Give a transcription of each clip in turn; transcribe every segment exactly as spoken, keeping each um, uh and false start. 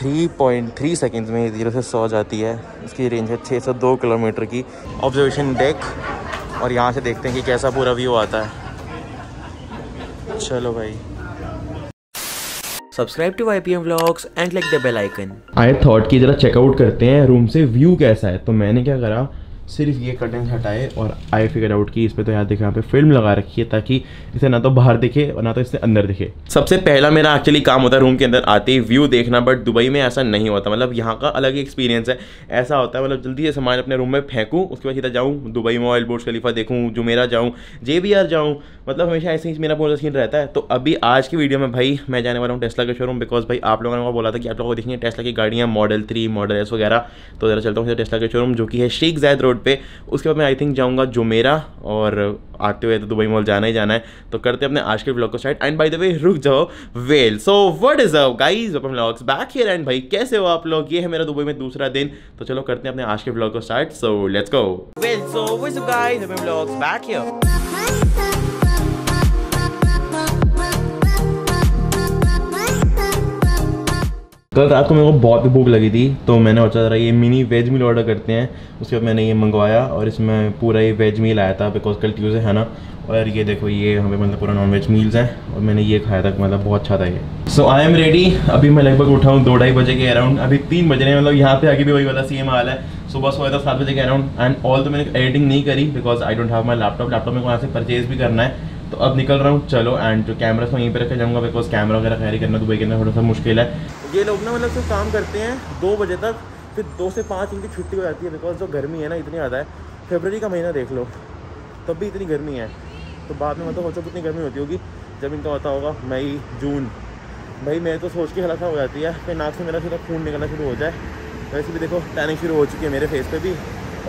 Three point three seconds में zero से सौ जाती है। इसकी रेंज है छह सौ दो किलोमीटर की। ऑब्जर्वेशन डेक, और यहाँ से देखते हैं कि कैसा पूरा व्यू आता है। चलो भाई, subscribe to Y P M vlogs and like the bell icon. I thought कि ज़रा चेकआउट करते हैं रूम से व्यू कैसा है, तो मैंने क्या करा, सिर्फ ये कर्टन हटाए और आई फिगर आउट की इस पे तो यार देखो यहाँ पे फिल्म लगा रखी है ताकि इसे ना तो बाहर दिखे और ना तो इससे अंदर दिखे। सबसे पहला मेरा एक्चुअली काम होता है रूम के अंदर आते ही व्यू देखना, बट दुबई में ऐसा नहीं होता। मतलब यहाँ का अलग ही एक्सपीरियंस है। ऐसा होता है मतलब जल्दी से सामान अपने रूम में फेंकूँ, उसके बाद सीधा जाऊँ दुबई मॉल, बुर्ज खलीफा देखूँ, जुमेरा जाऊँ, जे बी आर जाऊँ। मतलब हमेशा ऐसे ही मेरा पूरा सीन रहता है। तो अभी आज की वीडियो में भाई मैं जाने वाला हूँ टेस्ला के शोरूम, बिकॉज भाई आप लोगों ने बोला था कि आप लोगों को देखनी है टेस्ला की गाड़ियाँ, मॉडल थ्री, मॉडल एस वगैरह। तो ज़रा चलता हूँ टेस्ला के शोरूम जो कि है शेख ज़ैयद रोड पे। उसके बाद मैं आई थिंक जाऊंगा जुमेरा, और आते हुए तो दुबई मॉल जाना ही जाना है। तो करते हैं अपने आज के व्लॉग को start. And by the way रुक जाओ well, so what is up guys, welcome vlogs back here. And भाई कैसे हो आप लोग, ये है मेरा दुबई में दूसरा दिन। तो चलो करते हैं अपने आज के व्लॉग को start, so let's go. Well so what's up guys, welcome vlogs back here. कल रात को मेरे को बहुत भूख लगी थी, तो मैंने सोचा जरा ये मिनी वेज मील ऑर्डर करते हैं। उसके बाद मैंने ये मंगवाया और इसमें पूरा ये वेज मील आया था बिकॉज कल ट्यूज़डे है ना। और ये देखो ये हमें मतलब पूरा नॉन वेज मील्स हैं, और मैंने ये खाया था, मतलब बहुत अच्छा था ये। So I am ready. अभी मैं लगभग उठा हूँ दो ढाई बजे के अराउंड, अभी तीन बज रहे हैं। मतलब यहाँ पे आगे भी वही वाला सेम हाल है। सुबह सोया था सात बजे के अराउंड, एंड ऑल तो मैंने एडिटिंग नहीं करी because I don't have my laptop. Laptop मेरे को यहाँ से परचेज भी करना है, तो अब निकल रहा हूँ। चलो, एंड जो कैमरा से वहीं पर रखा जाऊँगा बिकॉज कैमरा वगैरह कैरी करना दुबई के अंदर थोड़ा सा मुश्किल है। ये लोग ना मतलब तो काम करते हैं दो बजे तक, फिर दो से पाँच इनकी छुट्टी हो जाती है बिकॉज जो गर्मी है ना इतनी ज़्यादा है। फरवरी का महीना देख लो, तब भी इतनी गर्मी है। तो बाद में मतलब सोचो कितनी गर्मी होती होगी जब इनका होता होगा मई जून। भाई मैं तो सोच के हलासा हो जाती है, फिर नाक से मेरा सीधा खून निकलना शुरू हो जाए। वैसे भी देखो टैनिंग शुरू हो चुकी है मेरे फेस पे भी,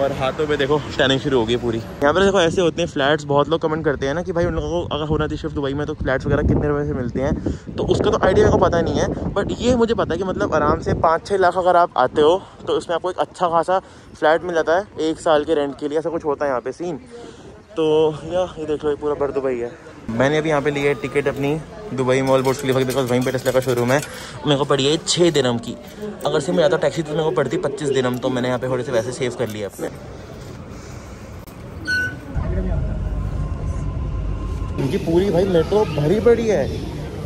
और हाथों पे देखो टैनिंग शुरू हो गई पूरी। यहाँ पर देखो ऐसे होते हैं फ्लैट्स, बहुत लोग कमेंट करते हैं ना कि भाई उन लोगों को अगर होना चाहिए शिफ्ट दुबई में तो फ्लैट्स वगैरह कितने रुपए से मिलते हैं। तो उसका तो आइडिया मेरे को पता नहीं है, बट ये मुझे पता है कि मतलब आराम से पाँच छः लाख अगर आप आते हो तो उसमें आपको एक अच्छा खासा फ्लैट मिल जाता है एक साल के रेंट के लिए। ऐसा कुछ होता है यहाँ पर सीन। तो यह ये देख लो ये पूरा भर दुबई है। मैंने अभी यहाँ पे ली है टिकट अपनी दुबई मॉल बुर्ज खलीफा की, बिकॉज वहीं पे टेस्ला का शोरूम है। मेरे को पड़ी है छः दिरहम की, अगर से मैं जाता टैक्सी तो मेरे को पड़ती पच्चीस दिरहम। तो मैंने यहाँ पे थोड़े से वैसे सेव कर लिए अपने। उनकी पूरी भाई मेट्रो भरी पड़ी है,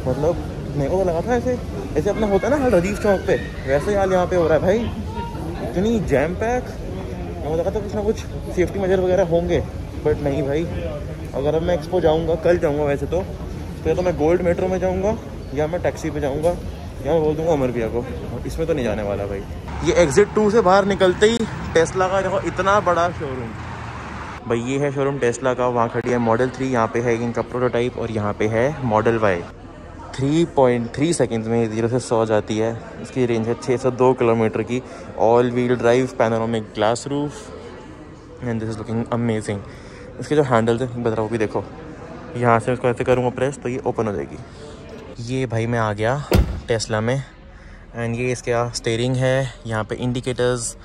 मतलब मेरे को लगा था ऐसे ऐसे अपना होता है ना हाल रजीव चौक पे, वैसे हाल यहाँ पे हो रहा है भाई। इतनी जैम पैक, मेरे को लगा था कुछ ना कुछ सेफ्टी मेजर वगैरह होंगे, बट नहीं भाई। अगर अब मैं एक्सपो जाऊँगा, कल जाऊँगा वैसे तो, तो या तो मैं गोल्ड मेट्रो में जाऊँगा या मैं टैक्सी पे जाऊँगा या मैं बोल दूँगा अमर भैया को, और इसमें तो नहीं जाने वाला भाई। ये एग्जिट टू से बाहर निकलते ही टेस्ला का देखो इतना बड़ा शोरूम। भाई ये है शोरूम टेस्ला का, वहाँ खड़ी है मॉडल थ्री, यहाँ पे है इनका प्रोटोटाइप, और यहाँ पे है model Y. Three point three seconds में जीरो से सौ जाती है। इसकी रेंज है छः सौ दो किलोमीटर की। All wheel drive, panoramic glass roof, and this is looking amazing. इसके जो हैंडल्स हैं बता रहा हूँ, भी देखो यहाँ से उसको ऐसे करूँगा प्रेस तो ये ओपन हो जाएगी। ये भाई मैं आ गया टेस्ला में, एंड ये इसका स्टेयरिंग है, यहाँ पे इंडिकेटर्स,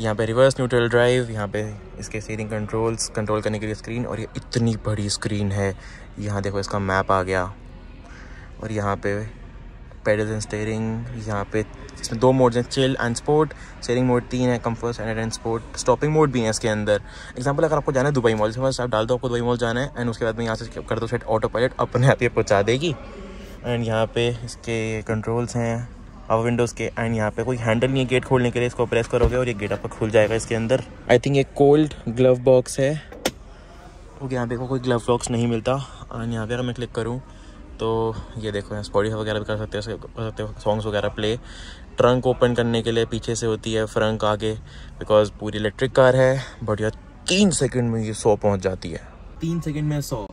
यहाँ पे रिवर्स न्यूट्रल ड्राइव, यहाँ पे इसके स्टीयरिंग कंट्रोल्स, कंट्रोल करने के लिए स्क्रीन, और ये इतनी बड़ी स्क्रीन है। यहाँ देखो इसका मैप आ गया, और यहाँ पर पेडल्स एंड स्टेयरिंग। यहाँ पे इसमें दो मोड्स हैं, chill and sport. Steering mode तीन है, comfort, standard and sport. Stopping mode भी है इसके अंदर। एग्जांपल अगर आपको जाना है दुबई मॉल, बस आप डाल दो आपको दुबई मॉल जाना है, एंड उसके बाद में यहाँ से कर दो सेट ऑटो पायलट, अपने आप ये पहुँचा देगी। एंड यहाँ पे इसके कंट्रोल्स हैं आवर विंडोज़ के, एंड यहाँ पे कोई हैंडल नहीं है गेट खोलने के लिए, इसको प्रेस करोगे और ये गेट आपका खुल जाएगा। इसके अंदर आई थिंक एक कोल्ड ग्लव बॉक्स है, ओके। यहाँ पे कोई ग्लव बॉक्स नहीं मिलता। एंड यहाँ पे अगर मैं क्लिक करूँ तो ये देखो यहाँ स्पॉटीफाई वगैरह भी कर सकते हो, कर सकते हो सॉन्ग्स वगैरह प्ले। ट्रंक ओपन करने के लिए पीछे से होती है, फ्रंक आगे, बिकॉज पूरी इलेक्ट्रिक कार है। बट यार तीन सेकंड में ये सौ पहुंच जाती है। तीन सेकंड में सौ,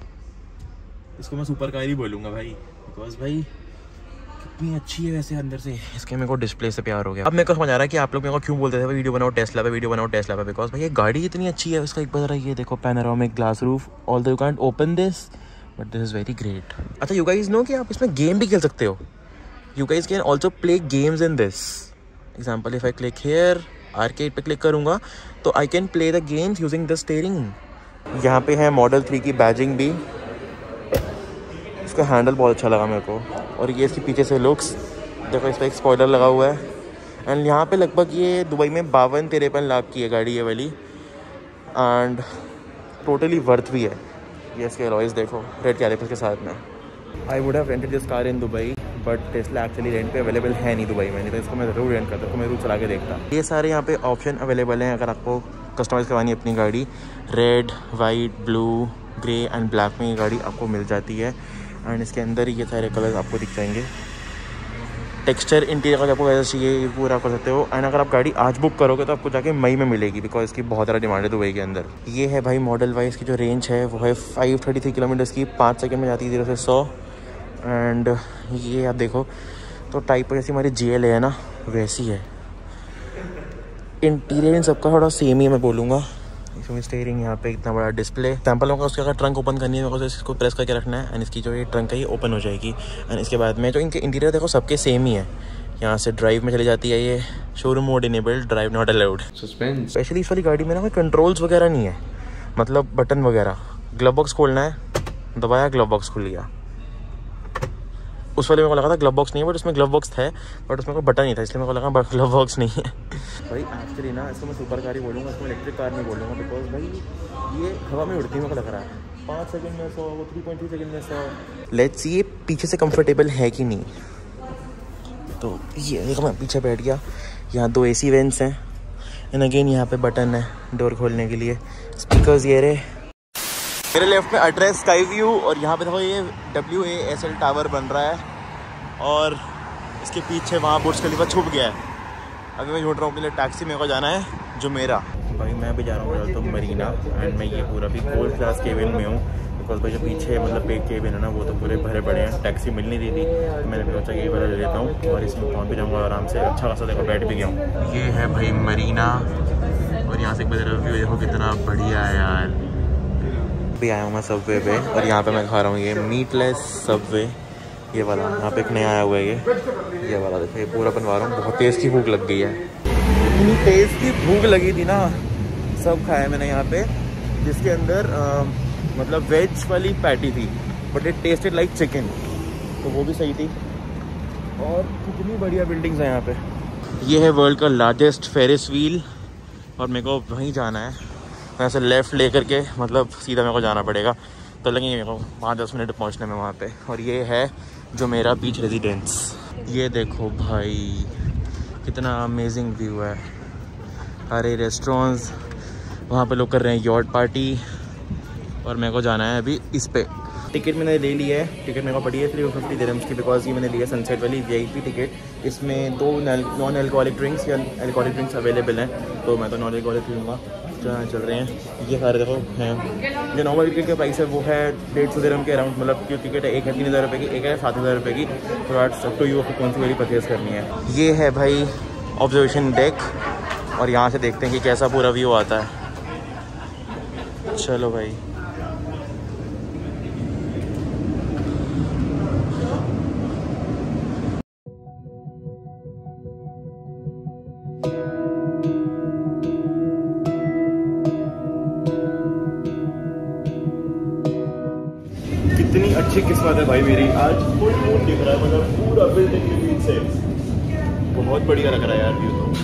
इसको मैं सुपर कार ही बोलूँगा भाई, बिकॉज भाई कितनी अच्छी है वैसे अंदर से। इसके मेरे को डिस्प्ले से प्यार हो गया। अब मेरे को समझ आ रहा है कि आप लोग मेरे को क्यों बोलते थे वीडियो बनाओ टेस्ला पे, वीडियो बनाओ टेस्ला पे, बिकॉज भाई ये गाड़ी इतनी अच्छी है। उसका एक बार ये देखो panoramic glass roof, although you can't open this but this is very great. अच्छा यू गाइज नो कि आप इसमें गेम भी खेल सकते हो। You guys can also play games in this. Example if I click here, arcade पे click करूँगा तो I can play the games using the steering. यहाँ पे है मॉडल थ्री की बैजिंग भी, इसका हैंडल बहुत अच्छा लगा मेरे को। और ये इसके पीछे से लुक्स देखो, इस पर एक स्पॉइलर लगा हुआ है, एंड यहाँ पे लगभग ये दुबई में बावन तिरपन लाख की है गाड़ी ये वाली, एंड टोटली वर्थ भी है। ये इसके अलॉयज़ देखो रेड कैलिपर्स के साथ में। I would have rented this car in Dubai but Tesla actually rent पे अवेलेबल है नहीं दुबई में, नहीं तो इसको मैं ज़रूर रेंट करता, इसको मैं ज़रूर चला के देखता। ये सारे यहाँ पे ऑप्शन अवेलेबल हैं अगर आपको कस्टमाइज़ करवानी है अपनी गाड़ी। Red, white, blue, grey and black में ये गाड़ी आपको मिल जाती है, एंड इसके अंदर ये सारे कलर्स आपको दिख जाएंगे। टेक्सचर इंटीरियर का आपको कैसा चाहिए ये पूरा कर सकते हो, एंड अगर आप गाड़ी आज बुक करोगे तो आपको जाके मई में मिलेगी बिकॉज इसकी बहुत ज़्यादा डिमांड है दुबई के अंदर। ये है भाई मॉडल वाइज की जो रेंज है वो है फाइव थर्टी थ्री किलोमीटर्स की, पाँच सेकेंड में जाती है जीरो से सौ। एंड ये आप देखो तो टाइप जैसी हमारी जी एल है ना वैसी है। इंटीरियर इन सबका थोड़ा सेम ही मैं बोलूँगा। इसमें स्टेयरिंग यहाँ पे इतना बड़ा डिस्प्ले सैम्पल होगा, उसके अगर ट्रंक ओपन करनी है तो इसको प्रेस करके रखना है एंड इसकी जो ये ट्रंक है ये ओपन हो जाएगी। एंड इसके बाद में जो इनके इंटीरियर देखो सबके सेम ही है। यहाँ से ड्राइव में चली जाती है ये, showroom mode enabled, drive not allowed. Suspense specially इस वाली गाड़ी में ना कोई कंट्रोल्स वगैरह नहीं है, मतलब बटन वगैरह। ग्लव बॉक्स खोलना है, दबाया ग्लव बॉक्स खुल गया। उस वाले मेरे को लगा था ग्लव बॉक्स नहीं है बट उसमें ग्लव बॉक्स है बट उसमें कोई बटन नहीं था इसलिए मेरे को लगा ग्लव बॉक्स नहीं है। भाई एक्चुअली ना इसको मैं सुपर कार ही बोलूँगा, इसको इलेक्ट्रिक कार नहीं बोलूँगा बिकॉज भाई ये हवा में उड़ती मेरे को लग रहा है। पाँच सेकंड में सौ, वो थ्री पॉइंट थ्री सेकेंड में सौ। लेट्स ये पीछे से कम्फर्टेबल है कि नहीं। तो ये देखो मैं पीछे बैठ गया। यहाँ दो ए सी वेंट्स हैं एंड अगेन यहाँ पर बटन है डोर खोलने के लिए। स्पीकर्स ये रहे। मेरे लेफ्ट में अड्रेस स्काई व्यू और यहाँ पे देखो ये W A S L tower बन रहा है और इसके पीछे वहाँ बुर्ज खलीफा छुप गया है। अभी मैं ढूंढ रहा हूँ अपने लिए टैक्सी, मेरे को जाना है जुमेरा। भाई मैं भी जा रहा हूँ तो मरीना, एंड मैं ये पूरा भी गोल्ड क्लास केबिन में हूँ बिकॉज भाई जो पीछे मतलब पे केबिन है ना वो तो पूरे भरे पड़े हैं, टैक्सी मिल नहीं रही थी तो मैंने सोचा कि ये भरा ले लेता हूँ और इसमें पहुँच भी जाऊँगा आराम से। अच्छा खासा देखो बैठ भी गया हूँ। ये है भाई मरीना और यहाँ से व्यू देखो कितना बढ़िया है यार। भी आया हूँ मैं सबवे पे और यहाँ पे मैं खा रहा हूँ ये मीटलेस सबवे, ये वाला यहाँ पे एक नया आया हुआ है। ये ये वाला देखो ये पूरा बनवा रहा हूँ। बहुत तेज़ की भूख लग गई है, इतनी तेज़ की भूख लगी थी ना। सब खाया मैंने यहाँ पे, जिसके अंदर आ, मतलब वेज वाली पैटी थी but it tasted like chicken, तो वो भी सही थी। और कितनी बढ़िया बिल्डिंग्स हैं यहाँ पर। ये है वर्ल्ड का लार्जेस्ट फेरिस व्हील और मेरे को वहीं जाना है। यहाँ से लेफ़्ट ले करके मतलब सीधा मेरे को जाना पड़ेगा तो लगेंगे मेरे को पाँच दस मिनट पहुँचने में वहाँ पे। और ये है जो मेरा बीच रेजिडेंस। ये देखो भाई कितना अमेजिंग व्यू है। अरे रेस्टोरेंट्स, वहाँ पे लोग कर रहे हैं यॉट पार्टी और मेरे को जाना है अभी इस पे। टिकट मैंने ले ली है, टिकट मेरे को पड़ी है थ्री फिफ्टी दिरम्स की बिकॉज ये मैंने लिया सनसेट वाली वी आई पी टिकट। इसमें दो नॉन एल्कोहलिक ड्रिंक्स या एल्कोहलिक ड्रिंक्स अवेलेबल हैं तो मैं तो नॉन एल्कोहलिक लूँगा। जहाँ चल रहे हैं ये सारे देखो हैं। जो नॉर्मल टिकट का प्राइस है वो है डेढ़ सौ दिरहम के अराउंड, मतलब जो टिकट है एक है तीन हज़ार रुपये की, एक है सात हज़ार रुपये की। तो आर्ट्स अप टू यू आपको कौन सी वाली परचेज़ करनी है। ये है भाई ऑब्जर्वेशन डेक और यहाँ से देखते हैं कि कैसा पूरा व्यू आता है। चलो भाई किस्मत है भाई मेरी, आज फुल मून दिख रहा है मतलब पूरा बिल्डिंग के बीच से। बहुत बढ़िया लग रहा है यार व्यू तो।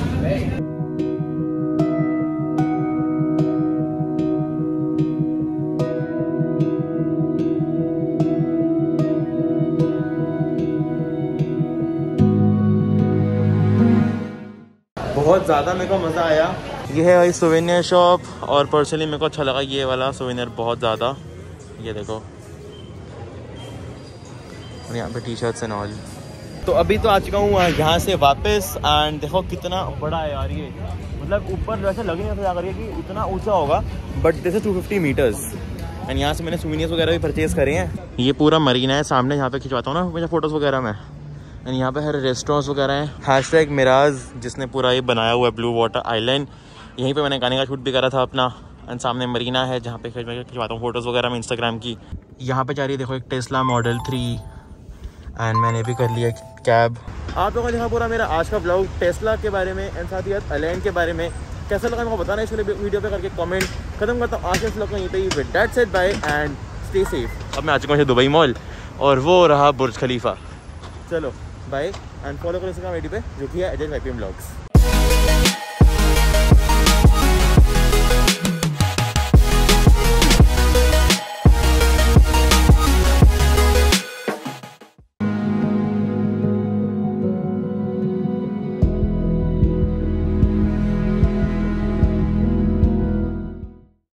बहुत ज़्यादा मेरे को मज़ा आया। ये है भाई सोवेनियर शॉप और पर्सनली मेरे को अच्छा लगा ये वाला सोवेनियर बहुत ज़्यादा। ये देखो यहाँ पे टी शर्ट्स एंड ऑल। तो अभी तो आ चुका हूँ यहाँ से वापस एंड देखो कितना बड़ा है यार ये, मतलब ऊपर जैसे लग नहीं रहा था जाकर के कि इतना ऊंचा होगा but this is two fifty metres. And यहाँ से मैंने सोवेनियर्स वगैरह भी परचेज़ करे हैं। ये पूरा मरीना है सामने, यहाँ पे खिंचवाता हूँ ना मुझे फोटोज़ वगैरह में। एंड यहाँ पे हर रेस्टोरेंट्स वगैरह हैं। हैश टैग मिराज जिसने पूरा ये बनाया हुआ है ब्लू वाटर आइलैंड, यहीं पर मैंने गाने का शूट भी करा था अपना। एंड सामने मरीना है जहाँ पे खिंचवाता हूँ फोटोज़ वगैरह में इंस्टाग्राम की। यहाँ पर जा रही है देखो एक टेस्ला मॉडल थ्री एंड मैंने भी कर लिया कैब। आप लोगों ने देखा पूरा मेरा आज का ब्लॉग टेस्ला के बारे में एंड साथ ही साथ अलाइन के बारे में। कैसा लगा मेरे को बताना, इसके लिए वीडियो पे करके कमेंट खत्म करता हूँ। आज के ब्लॉग में यहीं पे ही with that's it, bye and stay safe. अब मैं आ चुका हूँ दुबई मॉल और वो रहा बुर्ज खलीफा। चलो बाय। एंड फॉलो करो इंस्टाग्राम आई डी पे जो कि है at Y P M vlogs.